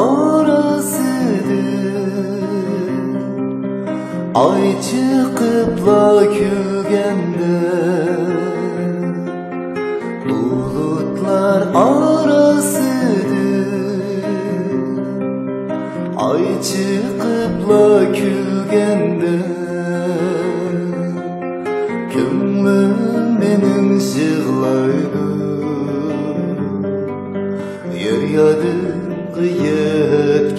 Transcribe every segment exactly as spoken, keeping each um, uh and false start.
orasıdır. Ay çıkıp la kölgende, bulutlar arasıdır. Ay çıkıp la kölgende, könlüm benim sığlaydı. Yürüyordum kıyıtkemden,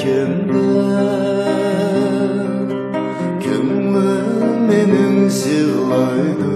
kümlüm benim sığlaydı.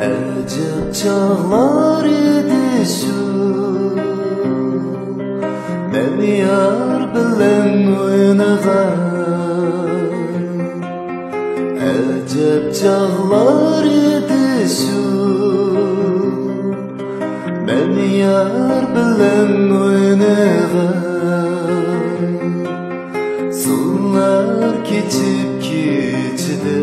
Acıp çağlar idi şu, ben yar bilen oynagan. Acıp çağlar idi şu, ben yar bilen oynagan. Sular geçip geçide,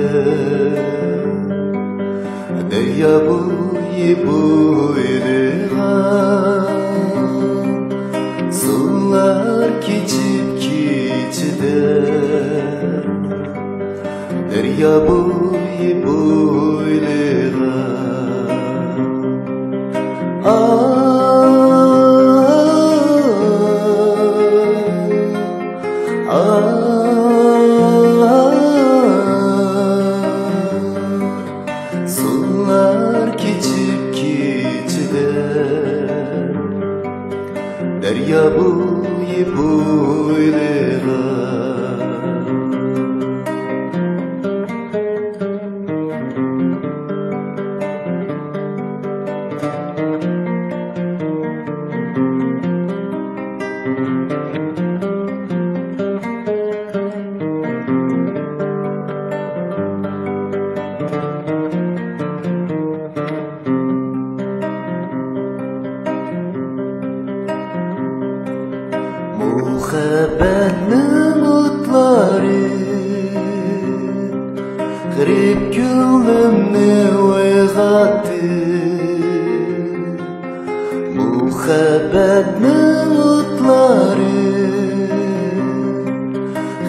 derya boyu boyluğan. Sular geçip geçider, derya boyu boyluğan. Ay, ay, derya boyu boyluğan. Muhabbetin otları kırıp gönlümü uyg'otdi. Muhabbetin otları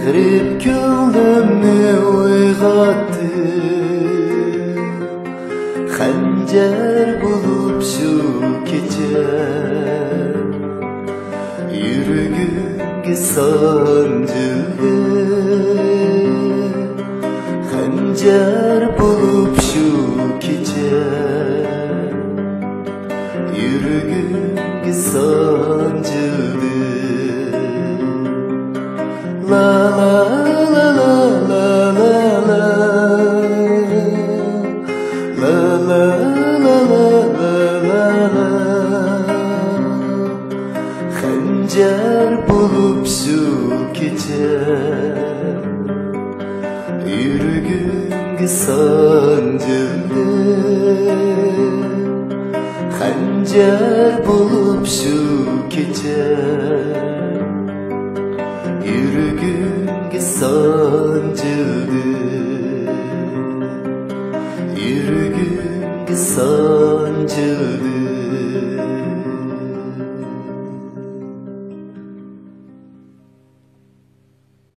kırıp gönlümü uyg'otdi. Xanjar bo'lib shu kecha, yürüyünge sancıya. Xanjar bulup şu keçe, yürüyünge sancıya. La la la la la la la, la la la la la la. Xanjar bulup şu keçe, yürüyünge sancılı. Xanjar bulup şu keçe, yürüyünge sancılı.